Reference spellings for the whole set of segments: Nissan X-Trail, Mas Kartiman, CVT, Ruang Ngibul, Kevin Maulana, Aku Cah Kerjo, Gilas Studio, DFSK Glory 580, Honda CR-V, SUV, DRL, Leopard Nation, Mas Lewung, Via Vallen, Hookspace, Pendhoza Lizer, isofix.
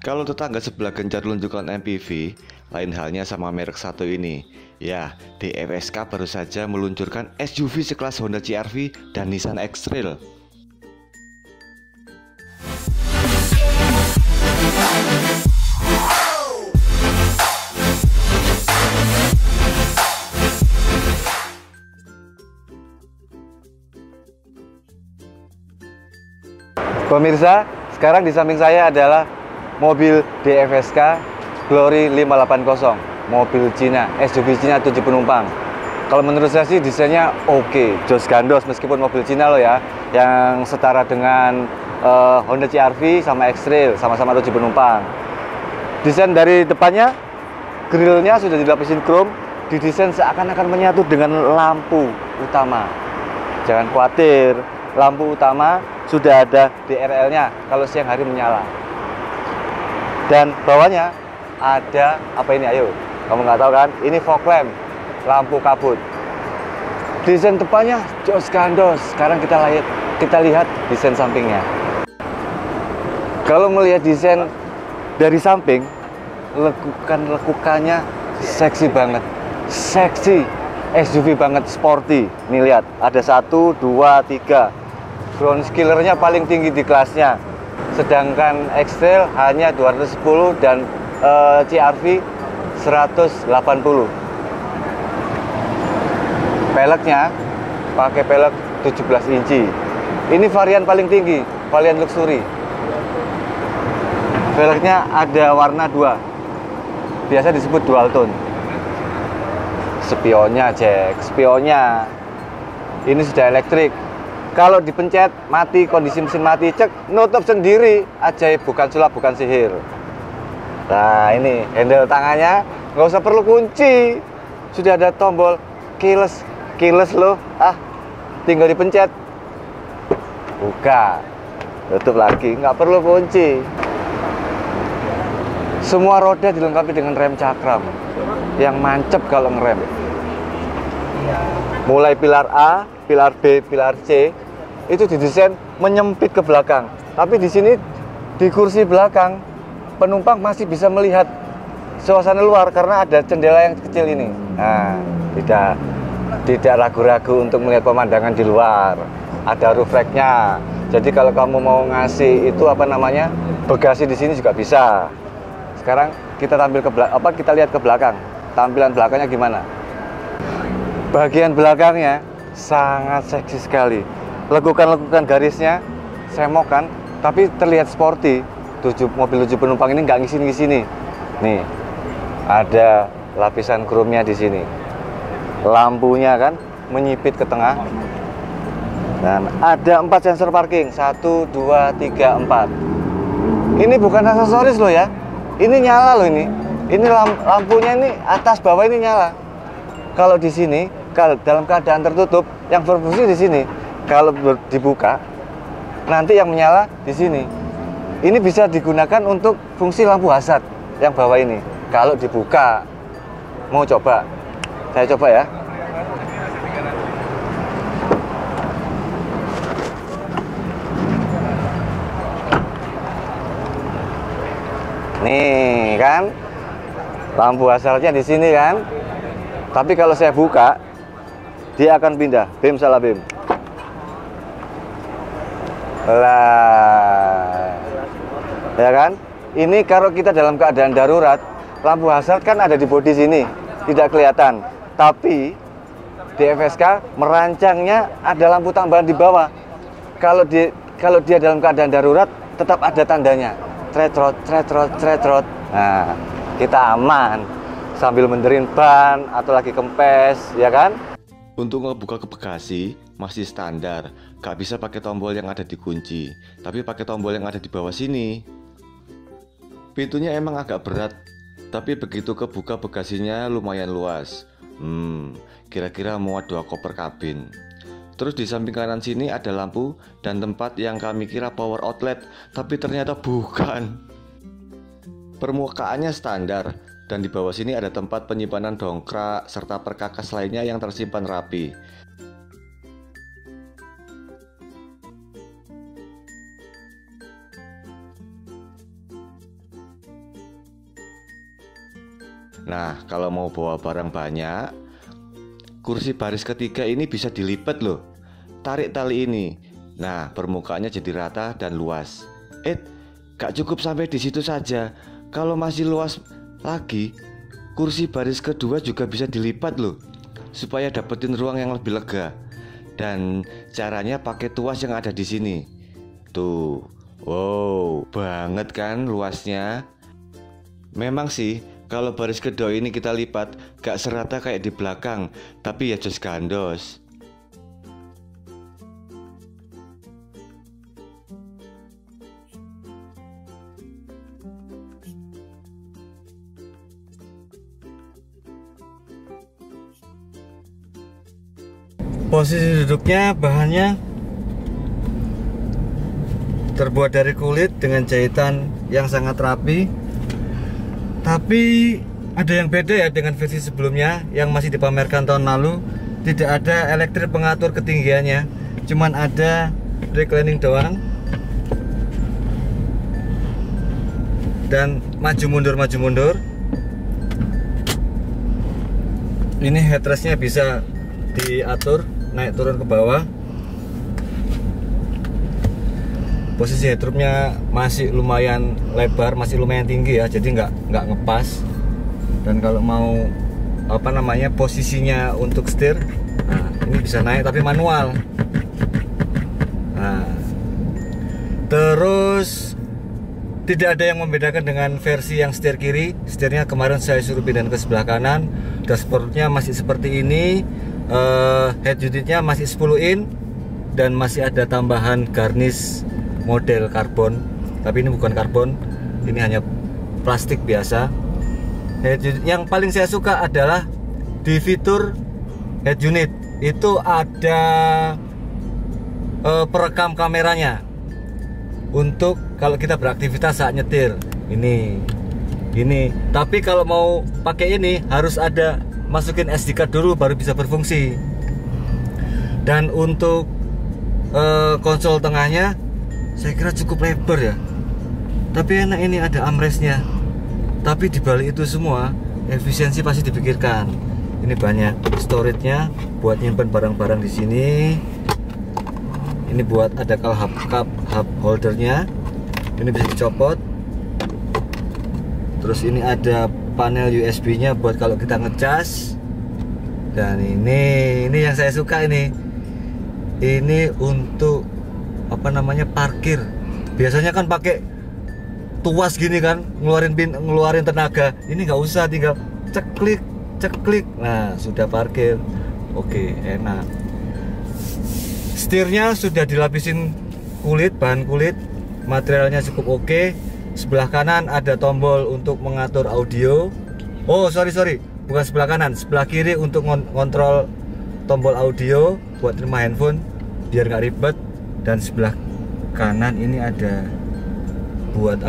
Kalau tetangga sebelah gencar lunjukkan MPV, lain halnya sama merek satu ini. Ya, DFSK baru saja meluncurkan SUV sekelas Honda CR-V dan Nissan X-Trail. Pemirsa, sekarang di samping saya adalah mobil DFSK Glory 580, mobil Cina, SUV Cina 7 penumpang. Kalau menurut saya sih desainnya oke, jos gandos, meskipun mobil Cina loh ya, yang setara dengan Honda CR-V sama X-Trail, sama-sama 7 penumpang. Desain dari depannya, grillnya sudah dilapisin chrome, didesain seakan-akan menyatu dengan lampu utama. Jangan khawatir, lampu utama sudah ada DRL-nya kalau siang hari menyala. Dan bawahnya ada apa ini, ayo kamu nggak tahu kan, ini fog lamp, lampu kabut. Desain depannya jos gandos. Sekarang kita lihat desain sampingnya. Kalau melihat desain dari samping, lekukan-lekukannya seksi banget, seksi SUV banget, sporty. Nih lihat, ada 1, 2, 3. Ground skillernya paling tinggi di kelasnya, sedangkan X-Trail hanya 210 dan CR-V 180. Peleknya pakai pelek 17 inci. Ini varian paling tinggi, varian luxury. Peleknya ada warna 2, biasa disebut dual tone. Spionnya cek, spionnya. Ini sudah elektrik. Kalau dipencet, mati, kondisi mesin mati, cek, nutup sendiri. Ajaib, bukan sulap, bukan sihir. Nah, ini handle tangannya, nggak usah perlu kunci. Sudah ada tombol keyless, keyless loh. Ah, tinggal dipencet. Buka, tutup lagi, nggak perlu kunci. Semua roda dilengkapi dengan rem cakram, yang mancep kalau ngerem. Mulai pilar A, pilar B, pilar C itu didesain menyempit ke belakang, tapi di sini di kursi belakang penumpang masih bisa melihat suasana luar karena ada jendela yang kecil ini. Nah, tidak ragu-ragu untuk melihat pemandangan di luar. Ada roof rack-nya. Jadi kalau kamu mau ngasih itu apa namanya bagasi di sini juga bisa. Sekarang kita tampil ke belakang, kita lihat ke belakang. Tampilan belakangnya gimana? Bagian belakangnya sangat seksi sekali. Lekukan-lekukan garisnya semokan, tapi terlihat sporty. Mobil 7 penumpang ini nggak ngisin-ngisini. Nih, ada lapisan chrome-nya di sini. Lampunya kan menyipit ke tengah. Dan ada 4 sensor parking, 1, 2, 3, 4. Ini bukan aksesoris loh ya. Ini nyala loh ini. Ini lampunya ini atas bawah ini nyala. Kalau di sini, kalau dalam keadaan tertutup, yang berfungsi di sini. Kalau dibuka, nanti yang menyala di sini. Ini bisa digunakan untuk fungsi lampu hazard yang bawah ini. Kalau dibuka, mau coba? Saya coba ya. Nih kan, lampu hazardnya di sini kan. Tapi kalau saya buka, dia akan pindah. Bim, salah bim. Lah, ya kan? Ini kalau kita dalam keadaan darurat, lampu hazard kan ada di bodi sini, tidak kelihatan. Tapi DFSK merancangnya ada lampu tambahan di bawah. Kalau dia dalam keadaan darurat, tetap ada tandanya. Tretrot, tretrot, tretrot. Nah, kita aman. Sambil menderin ban atau lagi kempes, ya kan? Untuk ngebuka ke bagasi masih standar, gak bisa pakai tombol yang ada di kunci, tapi pakai tombol yang ada di bawah sini. Pintunya emang agak berat, tapi begitu kebuka bagasinya lumayan luas. Kira-kira muat 2 koper kabin. Terus di samping kanan sini ada lampu dan tempat yang kami kira power outlet, tapi ternyata bukan. Permukaannya standar. Dan di bawah sini ada tempat penyimpanan dongkrak serta perkakas lainnya yang tersimpan rapi. Nah, kalau mau bawa barang banyak, kursi baris ketiga ini bisa dilipat loh. Tarik tali ini. Nah, permukaannya jadi rata dan luas. Gak cukup sampai di situ saja. Kalau masih luas lagi, kursi baris kedua juga bisa dilipat loh, supaya dapetin ruang yang lebih lega. Dan caranya pakai tuas yang ada di sini. Tuh, wow, banget kan luasnya. Memang sih, kalau baris kedua ini kita lipat, gak serata kayak di belakang, tapi ya jos gandos. Posisi duduknya, bahannya terbuat dari kulit dengan jahitan yang sangat rapi. Tapi ada yang beda ya dengan versi sebelumnya yang masih dipamerkan tahun lalu. Tidak ada elektrik pengatur ketinggiannya, cuman ada reclining doang. Dan maju mundur. Ini headrestnya bisa diatur naik turun ke bawah. Posisi headroomnya masih lumayan lebar, masih lumayan tinggi ya, jadi nggak ngepas. Dan kalau mau posisinya untuk setir, nah, ini bisa naik tapi manual. Nah, terus tidak ada yang membedakan dengan versi yang setir kiri. Setirnya kemarin saya suruh pindah ke sebelah kanan. Dashboardnya masih seperti ini. Head unitnya masih 10 in, dan masih ada tambahan garnish model karbon, tapi ini bukan karbon, ini hanya plastik biasa. Head unit yang paling saya suka adalah di fitur head unit itu ada perekam kameranya untuk kalau kita beraktivitas saat nyetir. Ini tapi kalau mau pakai ini harus ada masukin SD card dulu baru bisa berfungsi. Dan untuk konsol tengahnya saya kira cukup lebar ya, tapi enak ini ada armrestnya. Tapi dibalik itu semua efisiensi pasti dipikirkan. Ini banyak storage-nya buat nyimpen barang-barang di sini. Ini buat ada cup holdernya, ini bisa dicopot. Terus ini ada panel USB-nya buat kalau kita ngecas. Dan ini yang saya suka ini. Ini untuk parkir. Biasanya kan pakai tuas gini kan, ngeluarin tenaga. Ini nggak usah, tinggal ceklik. Nah, sudah parkir. Oke, enak. Setirnya sudah dilapisin kulit, bahan kulit. Materialnya cukup oke. Sebelah kanan ada tombol untuk mengatur audio. Sorry, bukan sebelah kanan, sebelah kiri untuk ngontrol tombol audio buat terima handphone biar nggak ribet. Dan sebelah kanan ini ada buat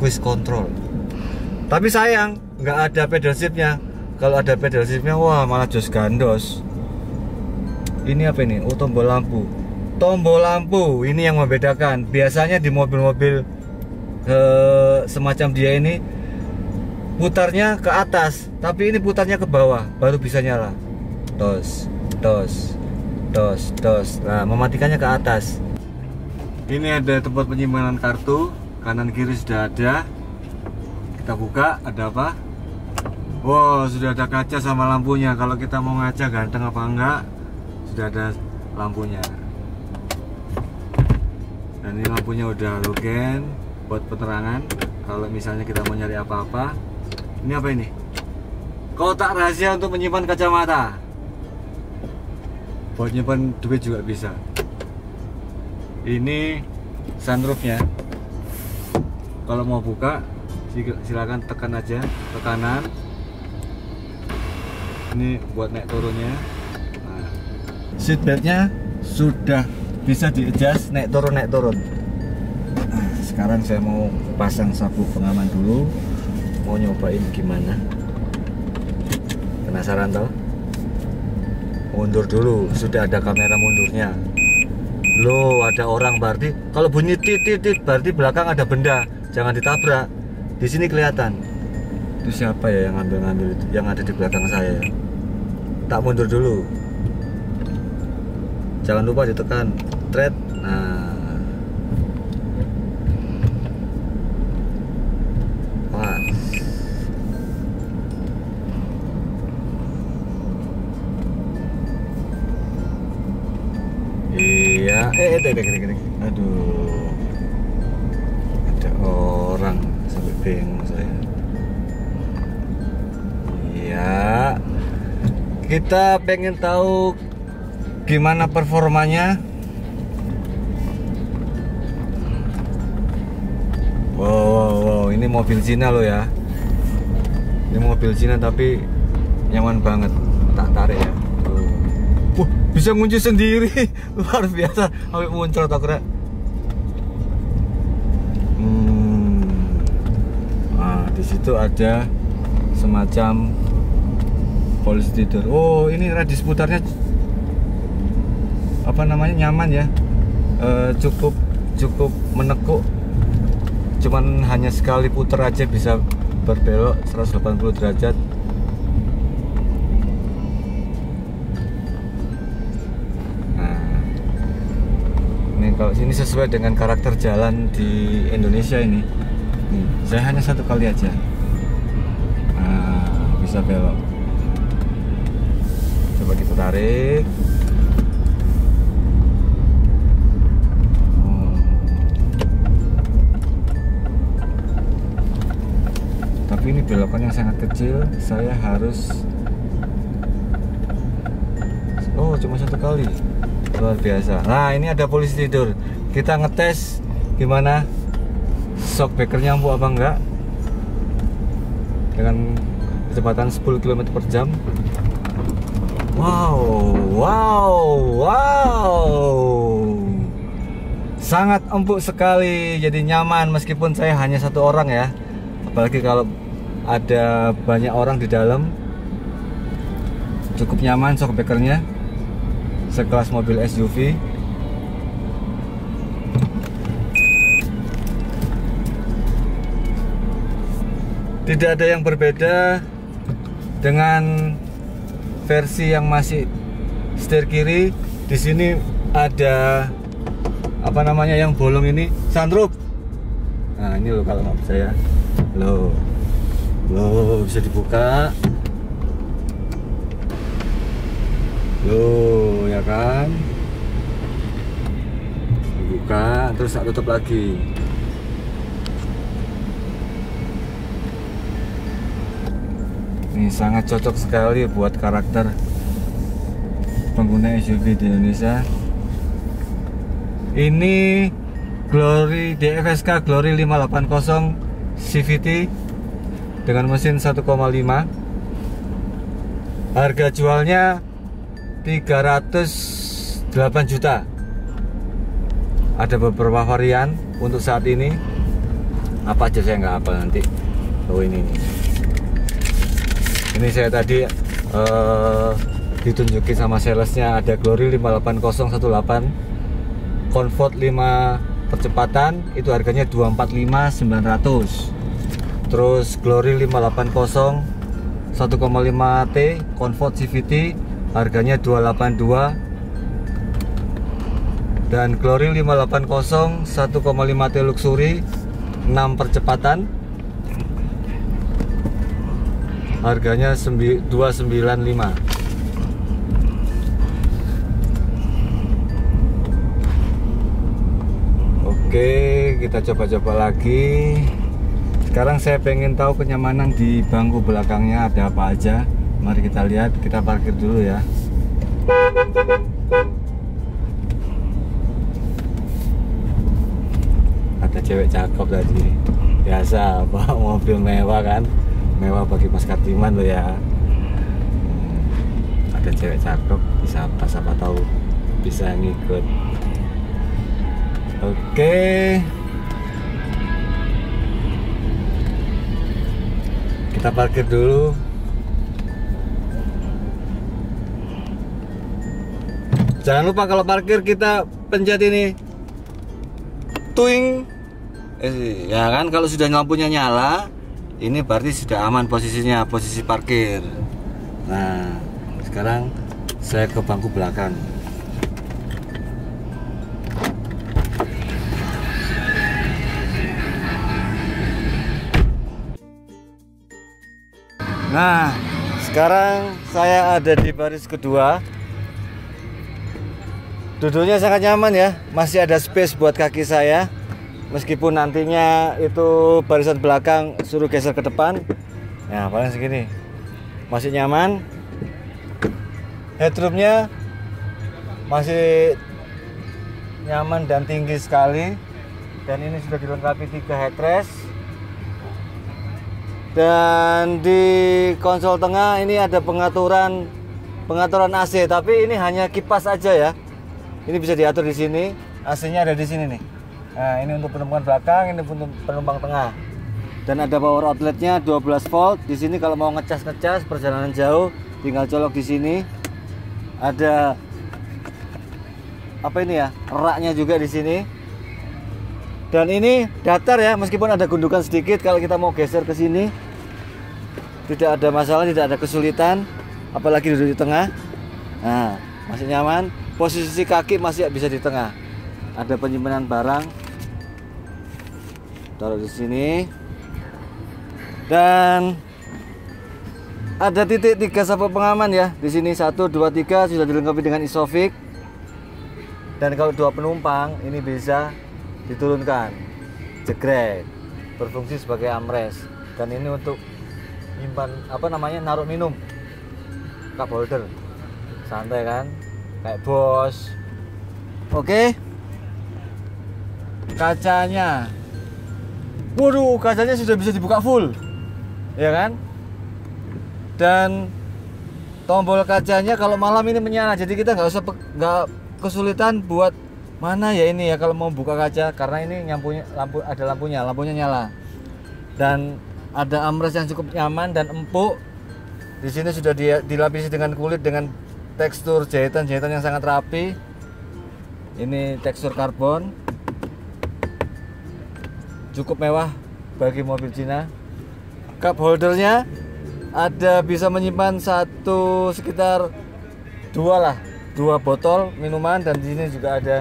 cruise control. Tapi sayang nggak ada pedal shiftnya. Kalau ada pedal shiftnya, wah malah jos gandos. Ini apa ini? Oh, tombol lampu. Tombol lampu ini yang membedakan. Biasanya di mobil-mobil semacam dia ini putarnya ke atas, tapi ini putarnya ke bawah baru bisa nyala. Tos. Nah, mematikannya ke atas. Ini ada tempat penyimpanan kartu, kanan kiri sudah ada. Kita buka, ada apa? Wow, sudah ada kaca sama lampunya. Kalau kita mau ngaca ganteng apa enggak, sudah ada lampunya. Dan ini lampunya udah halogen buat penerangan kalau misalnya kita mau nyari apa-apa. Ini apa ini? Kotak rahasia untuk menyimpan kacamata. Buat nyimpan duit juga bisa. Ini sunroofnya. Kalau mau buka silakan tekan aja ke kanan. Ini buat naik turunnya. Nah, seatbeltnya sudah bisa di-adjust naik turun. Sekarang saya mau pasang sabuk pengaman dulu, mau nyobain gimana. Penasaran tau? Mundur dulu, sudah ada kamera mundurnya. Loh, ada orang berarti. Kalau bunyi tit tit tit berarti belakang ada benda, jangan ditabrak. Di sini kelihatan. Itu siapa ya yang ngambil-ngambil itu, yang ada di belakang saya? Tak mundur dulu, jangan lupa ditekan tread. Nah, Iya, aduh, ada orang sampai bingung saya. Iya, kita pengen tahu gimana performanya. Wow, ini mobil Cina loh ya. Ini mobil Cina tapi nyaman banget. Tak tarik ya. Bisa ngunci sendiri, luar biasa. Sampai muncul tak Nah, di situ ada semacam polisi tidur. Oh, ini radius putarnya apa namanya, nyaman ya. Cukup menekuk. Cuman hanya sekali putar aja bisa berbelok 180 derajat. Kalau ini sesuai dengan karakter jalan di Indonesia ini. Saya hanya satu kali aja. Nah, bisa belok. Coba kita tarik. Tapi ini belokan yang sangat kecil. Saya harus. Oh, cuma satu kali. Luar biasa. Nah, ini ada polisi tidur. Kita ngetes gimana shock breaker nyambung apa enggak dengan kecepatan 10 km/jam. Wow, sangat empuk sekali. Jadi nyaman meskipun saya hanya satu orang ya. Apalagi kalau ada banyak orang di dalam. Cukup nyaman shock breakernya, sekelas mobil SUV. Tidak ada yang berbeda dengan versi yang masih setir kiri. Di sini ada apa namanya yang bolong ini, sunroof. Nah, ini loh kalau nggak saya. Loh, bisa dibuka. Loh, ya kan, buka terus tak tutup lagi. Ini sangat cocok sekali buat karakter pengguna SUV di Indonesia. Ini Glory DFSK Glory 580 CVT dengan mesin 1,5. Harga jualnya 308 juta. Ada beberapa varian untuk saat ini. Apa aja saya nggak apa nanti. Oh, ini saya tadi ditunjukin sama salesnya. Ada Glory 58018 Comfort 5 percepatan. Itu harganya 245.900. Terus Glory 580 1,5T Comfort CVT harganya 282. Dan Glory 580 1,5T Luxury 6 percepatan harganya 295. Oke, kita coba-coba lagi. Sekarang saya pengen tahu kenyamanan di bangku belakangnya ada apa aja. Mari kita lihat, kita parkir dulu ya. Ada cewek cakep tadi. Biasa, bawa mobil mewah kan. Mewah bagi Mas Kartiman loh ya. Ada cewek cakep, disapa, siapa tahu bisa ngikut. Oke. Kita parkir dulu. Jangan lupa kalau parkir kita pencet ini, tuing, ya kan. Kalau sudah lampunya nyala, Ini berarti sudah aman posisinya, posisi parkir. Nah, sekarang saya ke bangku belakang. Nah, sekarang saya ada di baris kedua. Duduknya sangat nyaman ya, masih ada space buat kaki saya. Meskipun nantinya itu barisan belakang suruh geser ke depan. Nah, paling segini. Masih nyaman. Headroomnya masih nyaman dan tinggi sekali. Dan ini sudah dilengkapi 3 headrest. Dan di konsol tengah ini ada pengaturan AC, tapi ini hanya kipas aja ya. Ini bisa diatur di sini, AC-nya ada di sini nih. Nah, ini untuk penumpang belakang, ini untuk penumpang tengah. Dan ada power outlet-nya 12 volt. Di sini kalau mau ngecas perjalanan jauh, tinggal colok di sini. Ada apa ini ya? Raknya juga di sini. Dan ini datar ya, meskipun ada gundukan sedikit, kalau kita mau geser ke sini tidak ada masalah, tidak ada kesulitan, apalagi duduk di tengah. Nah, masih nyaman. Posisi kaki masih bisa di tengah. Ada penyimpanan barang, taruh di sini. Dan ada titik 3 sabuk pengaman ya. Di sini 1, 2, 3 sudah dilengkapi dengan isofix. Dan kalau 2 penumpang ini bisa diturunkan, jegrek, berfungsi sebagai armrest. Dan ini untuk nyimpan apa namanya, naruh minum, cup holder, santai kan, kayak bos. Oke, kacanya, waduh, kacanya sudah bisa dibuka full, ya kan? Dan tombol kacanya kalau malam ini menyala, jadi kita nggak kesulitan buat mana ya ini ya kalau mau buka kaca, karena ini lampunya nyala. Dan ada armrest yang cukup nyaman dan empuk. Di sini sudah dilapisi dengan kulit dengan tekstur jahitan yang sangat rapi. Ini tekstur karbon. Cukup mewah bagi mobil Cina. Cup holdernya ada bisa menyimpan sekitar 2 botol minuman. Dan di sini juga ada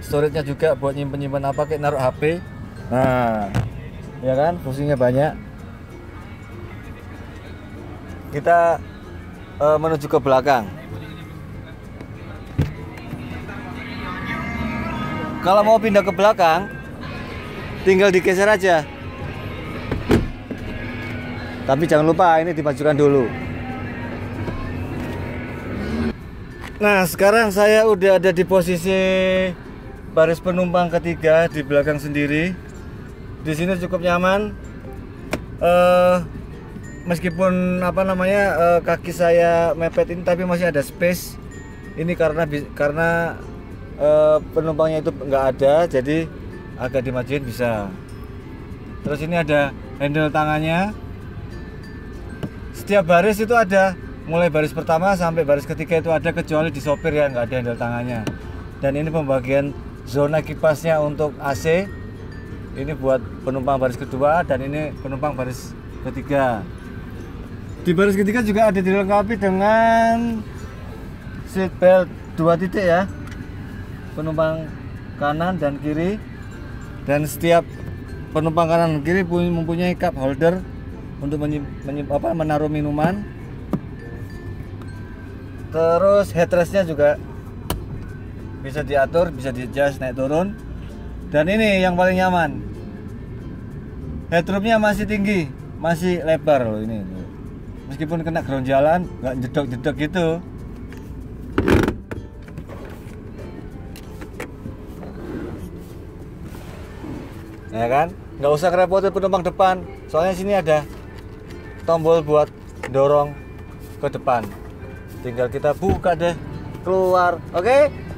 storage-nya juga buat nyimpen apa, kayak naruh HP. Nah, ya kan, fungsinya banyak. Kita menuju ke belakang. Kalau mau pindah ke belakang, tinggal digeser aja. Tapi jangan lupa ini dimajukan dulu. Nah, sekarang saya udah ada di posisi baris penumpang ketiga di belakang sendiri. Di sini cukup nyaman, meskipun apa namanya kaki saya mepet ini, tapi masih ada space. Ini karena penumpangnya itu nggak ada, jadi agak dimajuin bisa. Terus ini ada handle tangannya. Setiap baris itu ada, mulai baris pertama sampai baris ketiga itu ada, kecuali di sopir yang nggak ada handle tangannya. Dan ini pembagian zona kipasnya untuk AC. Ini buat penumpang baris kedua dan ini penumpang baris ketiga. Di baris ketiga juga ada dilengkapi dengan seat belt 2 titik ya, penumpang kanan dan kiri. Dan setiap penumpang kanan dan kiri mempunyai cup holder untuk menaruh minuman. Terus headrestnya juga bisa diatur, bisa di-adjust naik turun. Dan ini yang paling nyaman, headroomnya masih tinggi, masih lebar loh ini. Meskipun kena ground jalan nggak jedok-jedok gitu. Ya kan, nggak usah kerepotin penumpang depan, soalnya sini ada tombol buat dorong ke depan. Tinggal kita buka deh, keluar. Oke?